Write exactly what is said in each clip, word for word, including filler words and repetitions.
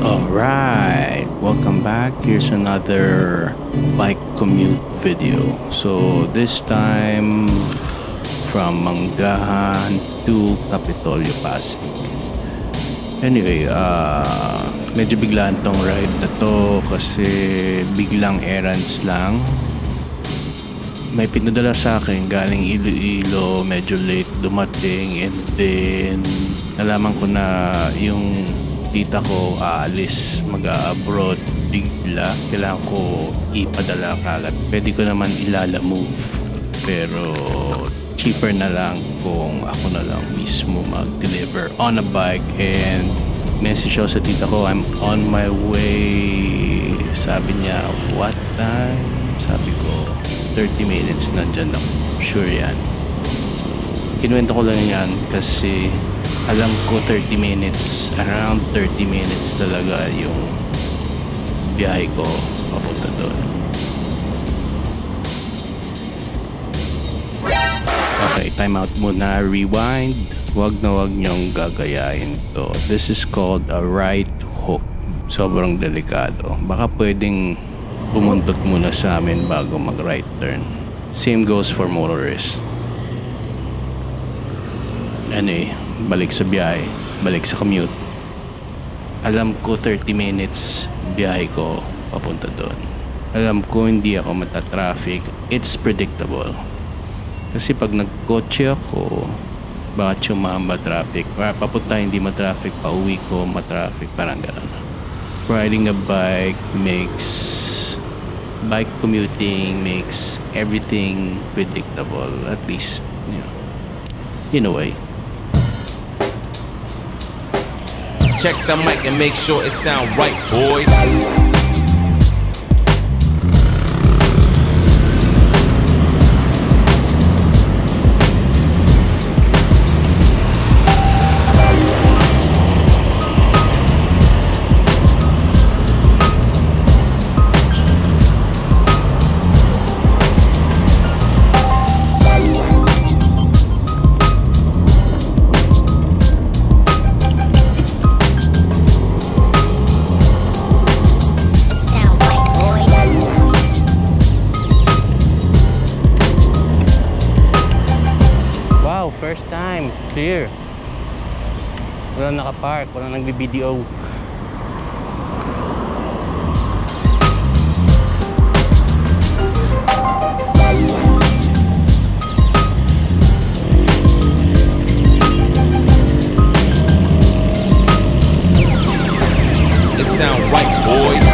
Alright, welcome back. Here's another bike commute video. So this time from Mangahan to Capitolyo Pasig. Anyway, uh, medyo biglaan tong ride na to kasi biglang errands lang. May pinadala sa akin galing Ilo-Ilo, medyo late dumating, and then nalaman ko na yung tita ko aalis uh, mag-abroad bigla, kailangan ko ipadala kalat. Pwede ko naman ilala move pero cheaper na lang kung ako na lang mismo mag-deliver on a bike. And message ako sa tita ko, I'm on my way. Sabi niya, what time? Sabi ko, thirty minutes nandyan ako, sure yan. Kinuwento ko lang yan kasi alam ko thirty minutes, around thirty minutes talaga yung biyahe ko papunta doon. Okay, time out muna, rewind. Wag na wag nyong gagayahin to. This is called a right hook. Sobrang delikado. Baka pwedeng pumuntot muna sa amin bago mag right turn. Same goes for motorists. Anyway, balik sa biyahe, balik sa commute. Alam ko thirty minutes biyahe ko papunta doon. Alam ko hindi ako matatraffic. It's predictable. Kasi pag nagkotse ako, baka tsumamba traffic. Papunta hindi matraffic, pauwi ko matraffic, parang ganun. Riding a bike makes bike commuting makes everything predictable, at least, you know, in a way. Check the mic and make sure it sound right, boys. First time, clear. Walang nakapark, walang nagbi-video. It sound right, boys.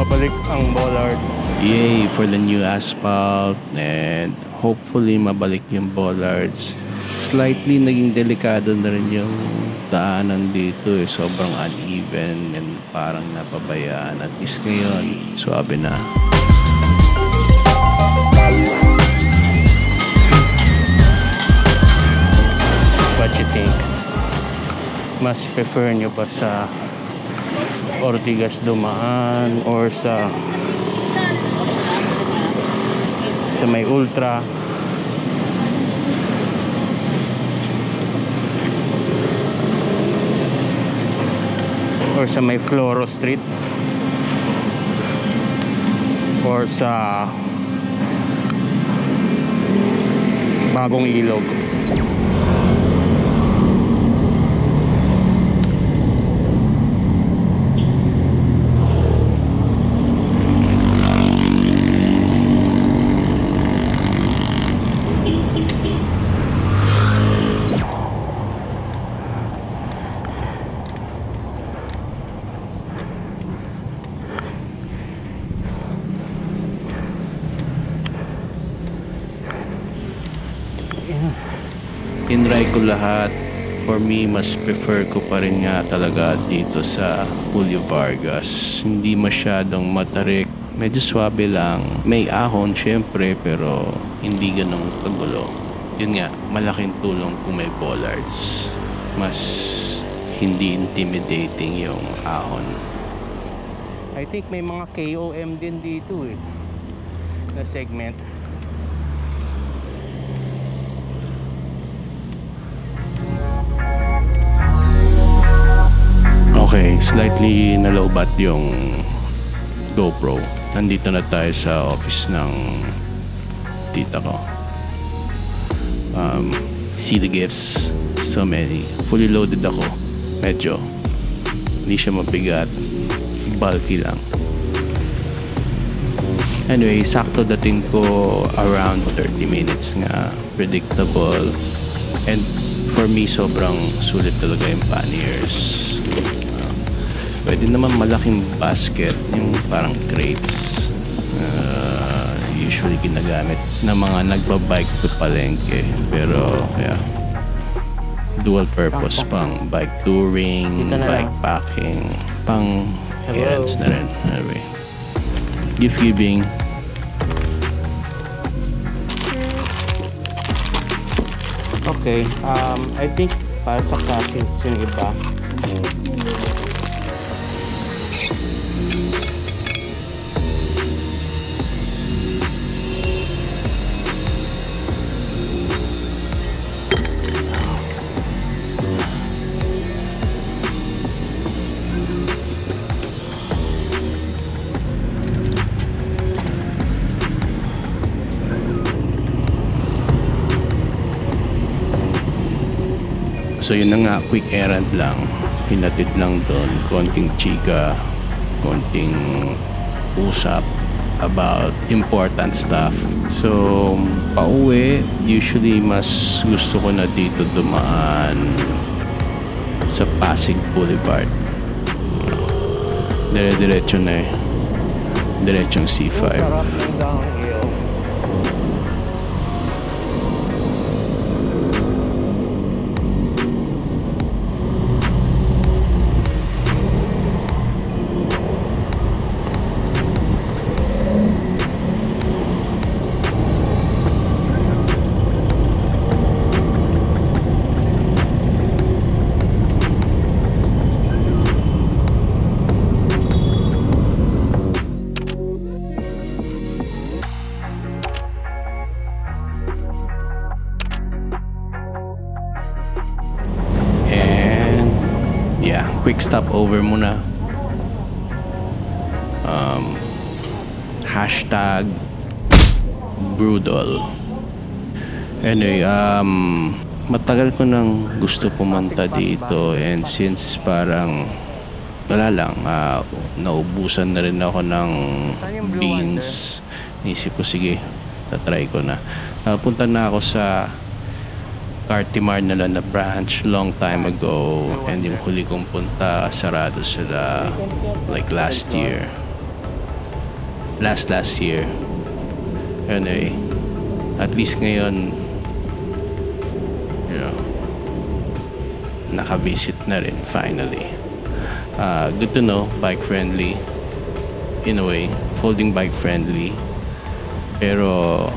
Mabalik ang bollard. Yay for the new asphalt, and hopefully mabalik yung bollards. Slightly naging delikado na rin yung daanan dito eh. Sobrang uneven and parang napabayaan. At least ngayon, suabe na. What you think? Mas prefer nyo ba sa Ortigas dumaan or sa sa may Ultra? Or sa may Floro Street? Or sa Bagong Ilog? Tinry ko lahat. For me, mas prefer ko pa rin nga talaga dito sa Julio Vargas. Hindi masyadong matarik. Medyo swabe lang. May ahon syempre pero hindi ganong pagulo. Yun nga, malaking tulong kung may bollards. Mas hindi intimidating yung ahon. I I think may mga K O M din dito eh, na segment. Okay, slightly nalobat yung GoPro. Nandito na tayo sa office ng tita ko. Um, see the gifts, so many. Fully loaded ako. Medyo hindi siya mabigat, bulky lang. Anyway, sakto dating ko around thirty minutes nga, predictable. And for me, sobrang sulit talaga yung panniers. Uh, pwede naman malaking basket, yung parang crates. Uh, usually ginagamit ng mga nagbabike to palengke. Pero, yeah, dual purpose pang bike touring, bike packing, pang errands na rin. Anyway, gift giving. Okay, um, I think para sa klase yung iba. So yun na nga, quick errand lang. Hinatid lang doon. Konting chika, konting usap about important stuff. So, pauwi, usually mas gusto ko na dito dumaan sa Pasig Boulevard. Dire-diretso na eh. Diretsong C five. Quick stopover muna. Um, hashtag brutal. Anyway, um, matagal ko nang gusto pumunta dito, and since parang wala lang, uh, naubusan na rin ako ng beans. Nisip ko, sige, tatry ko na. Napunta na ako sa Cartimar nila na branch long time ago, and yung huli kong punta, sarado sila like last year. Last last year. Anyway, at least ngayon, you know, nakavisit na rin finally. Uh, good to know, bike friendly. In a way, folding bike friendly. Pero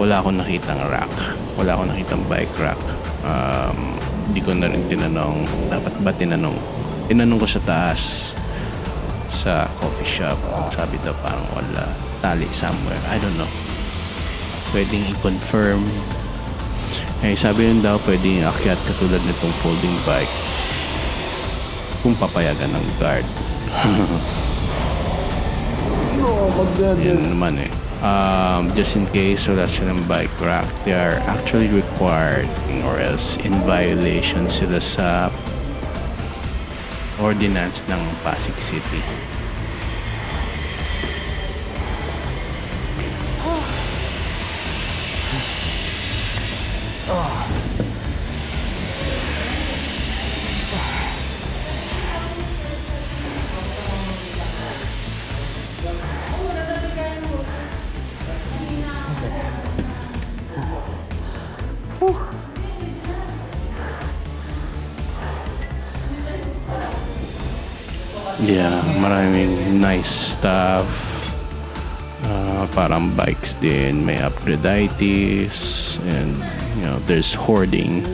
wala akong nakitang rack. Wala akong nakitang bike rack. Um, di ko na rin tinanong. Dapat ba tinanong? Tinanong ko sa taas sa coffee shop. Sabi daw parang wala. Tali somewhere. I don't know. Pwedeng i-confirm. Eh, sabi rin daw pwedeng akyat katulad nitong folding bike kung papayagan ng guard. Yan naman eh. Um, just in case wala silang bike rack, they are actually required or else in violation sila sa ordinance ng Pasig City. Oh. Oh. Yeah, maraming nice stuff. Uh, parang bikes din, may Aphrodites, and you know, there's hoarding,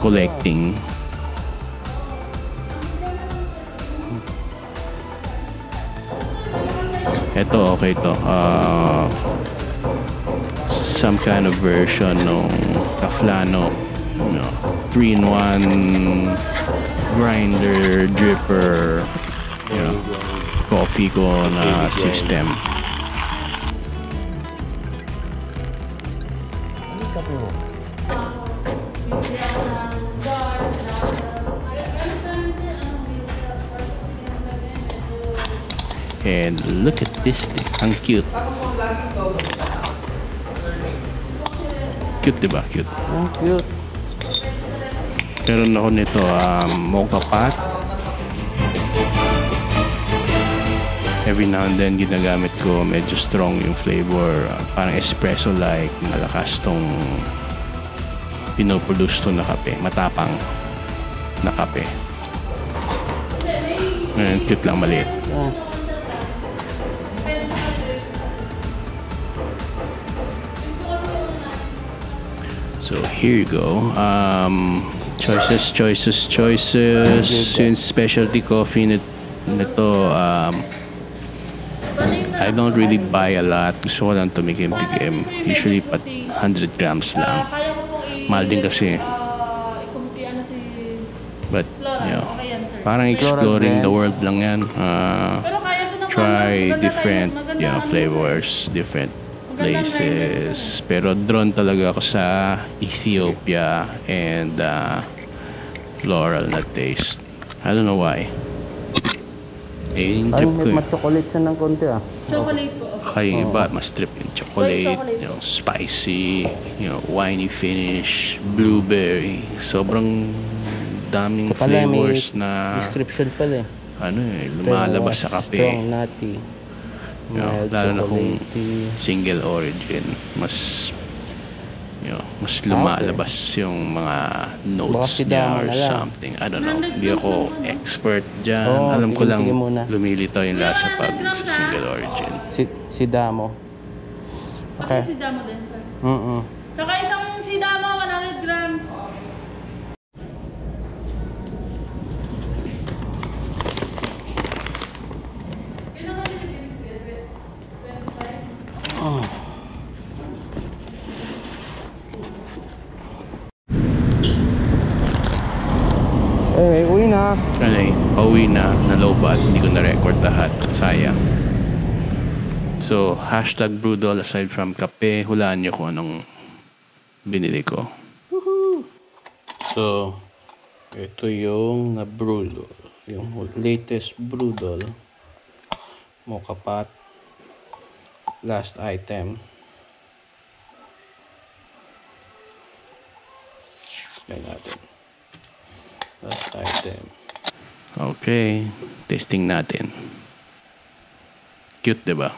collecting. Ito, okay to. Uh, some kind of version ng Aflano. You know, three in one grinder, dripper, you know, coffee ko na system. And look at this thing. Ang cute. Cute, diba? Cute. Oh, cute. Meron ako nito, um, mocha pot. Every now and then, ginagamit ko. Medyo strong yung flavor. Parang espresso-like. Malakas tong pinoproduce to na kape. Matapang na kape. And cute lang, maliit. Oh. So here you go. Um, choices, choices, choices. Since specialty coffee nito, nito um, I don't really buy a lot. Gusto ko lang tumikim-tikim. Usually, pat one hundred grams lang. Mahal din kasi. But, you know, parang exploring the world lang yan. Uh, try different, you know, flavors, different places. Pero drawn talaga ako sa Ethiopia and uh, floral na taste. I don't know why. Eh, yung trip ko eh. Chocolate siya ng konti ah. Chocolate po. Kaya iba, mas trip yung chocolate, you know, spicy, you know, winey finish, blueberry. Sobrang daming flavors na description pala eh. Ano eh, lumalabas sa kape. Strong, nutty. You know, lalo na kung single origin, mas, you know, mas lumalabas yung mga notes niya or something. I don't know. Hindi ako expert dyan. Alam ko lang lumilitaw yung lasa pag sa single origin. Sidamo. Okay. Sidamo din, sir. Mm-mm. Tsaka isang sidamo, one hundred grams. Pauwi na, nalobat, hindi ko na-record lahat. Sayang. So, hashtag brutal aside from kape, hulaan nyo kung anong binili ko. Woohoo! So, ito yung na-brutal. Yung latest brutal. Mocha pot. Last item. Yan natin. Last item. Okay, testing natin. Cute, diba?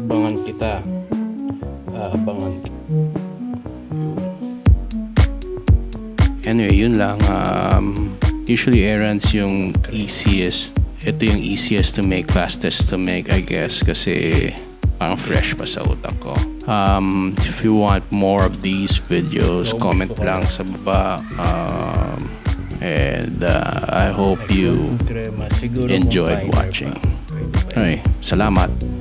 Abangan kita. Abangan. Anyway, yun lang. Um... Usually errands yung easiest. Ito yung easiest to make, fastest to make, I guess, kasi parang fresh pa sa utak ko. Um, if you want more of these videos, comment lang sa baba. Um, and uh, I hope you enjoyed watching. Alright, salamat.